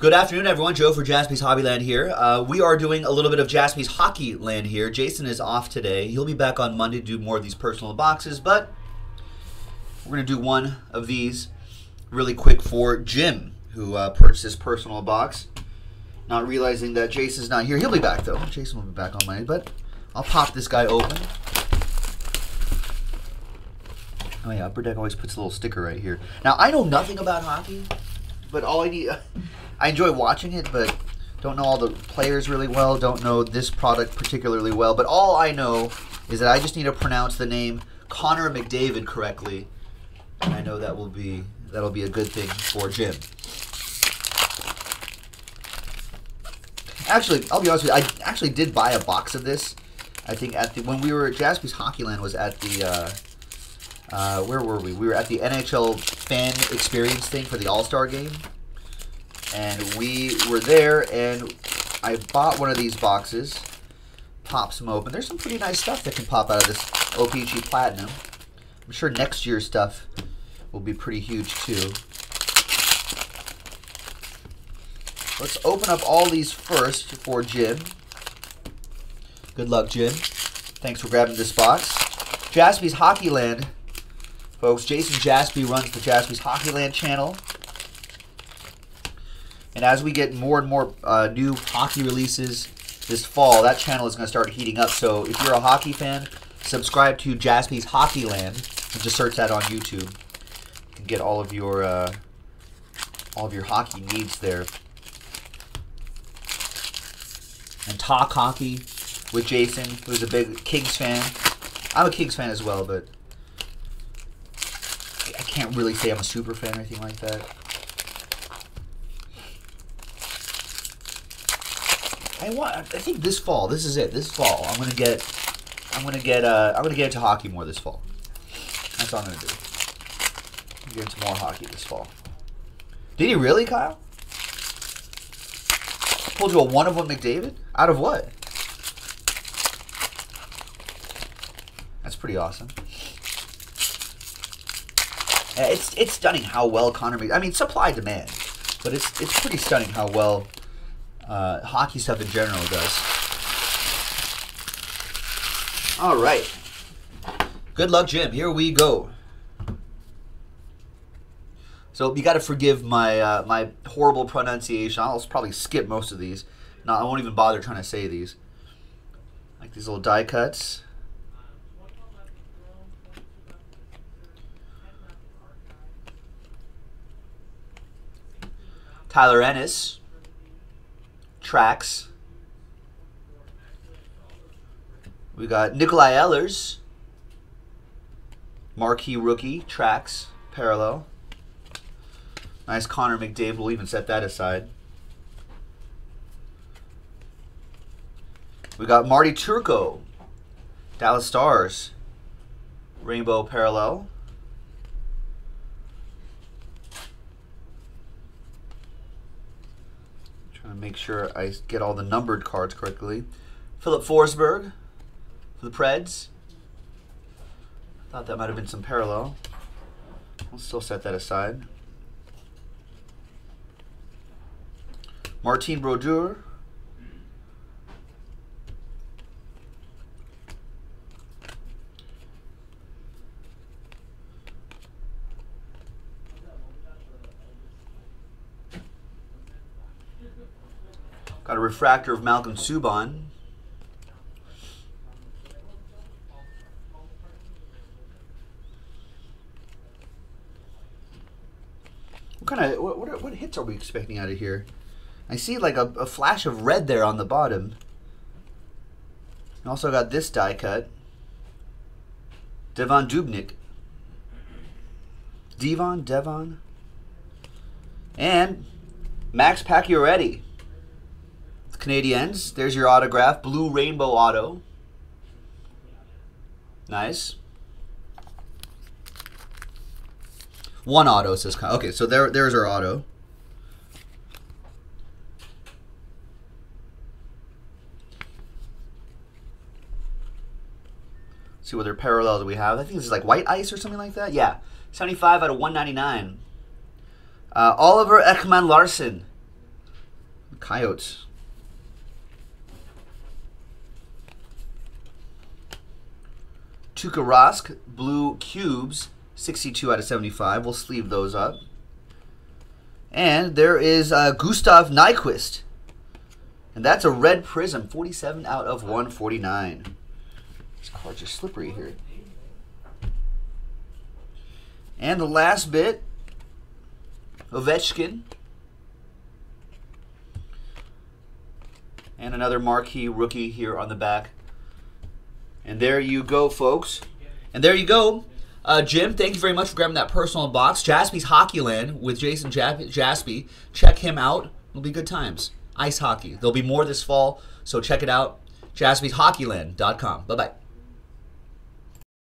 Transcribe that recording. Good afternoon, everyone. Joe for Jaspy's Hobbyland here. We are doing a little bit of Jaspy's Hockey Land here. Jason is off today. He'll be back on Monday to do more of these personal boxes, but we're going to do one of these really quick for Jim, who purchased his personal box, not realizing that Jason's not here. He'll be back, though. Jason will be back on Monday, but I'll pop this guy open. Oh, yeah, Upper Deck always puts a little sticker right here. Now, I know nothing about hockey, but all I need... I enjoy watching it, but don't know all the players really well, don't know this product particularly well, but all I know is that I just need to pronounce the name Connor McDavid correctly, and I know that will be, that'll be a good thing for Jim. Actually, I'll be honest with you, I actually did buy a box of this, I think, at the, when we were at Jaspy's Hockey Land was at the, where were we? We were at the NHL Fan Experience thing for the All-Star Game. And we were there, and I bought one of these boxes, pops them open. There's some pretty nice stuff that can pop out of this OPG Platinum. I'm sure next year's stuff will be pretty huge, too. Let's open up all these first for Jim. Good luck, Jim. Thanks for grabbing this box. Jaspy's Hockey Land, folks. Jason Jaspy runs the Jaspy's Hockey Land channel. And as we get more and more new hockey releases this fall, that channel is going to start heating up. So if you're a hockey fan, subscribe to Jaspy's Hockey Land and just search that on YouTube. You can get all of your hockey needs there. And talk hockey with Jason, who's a big Kings fan. I'm a Kings fan as well, but I can't really say I'm a super fan or anything like that. I think this fall. This is it. This fall, I'm gonna get into hockey more this fall. That's all I'm gonna do. I'm gonna get into more hockey this fall. Did you really, Kyle? Pulled you a 1-of-1 McDavid out of what? That's pretty awesome. It's stunning how well Connor McDavid. I mean, supply demand, but it's pretty stunning how well. Hockey stuff in general does. All right. Good luck, Jim. Here we go. So you got to forgive my my horrible pronunciation. I'll probably skip most of these. No, I won't even bother trying to say these. Like these little die cuts. Tyler Ennis. Tracks. We got Nikolai Ehlers, marquee rookie, tracks, parallel. Nice Connor McDavid, we'll even set that aside. We got Marty Turco, Dallas Stars, rainbow parallel. Make sure I get all the numbered cards correctly. Philip Forsberg for the Preds. Thought that might have been some parallel. We'll still set that aside. Martin Brodeur. Got a refractor of Malcolm Subban. What hits are we expecting out of here? I see like a flash of red there on the bottom. And also got this die cut. Devon Dubnyk. Devon. And Max Pacioretty. Canadiens, there's your autograph. Blue Rainbow Auto. Nice. One auto says, okay, so there's our auto. Let's see what other parallels we have. I think this is like White Ice or something like that. Yeah, 75 out of 199. Oliver Ekman Larson. Coyotes. Tuka Rask, blue cubes, 62 out of 75. We'll sleeve those up. And there is Gustav Nyquist. And that's a red prism, 47 out of 149. These cards are slippery here. And the last bit, Ovechkin. And another marquee rookie here on the back. And there you go, folks. And there you go. Jim, thank you very much for grabbing that personal box. Jaspy's Hockey Land with Jason Jaspy. Check him out. It'll be good times. Ice hockey. There'll be more this fall, so check it out. JaspysHockeyland.com. Bye-bye.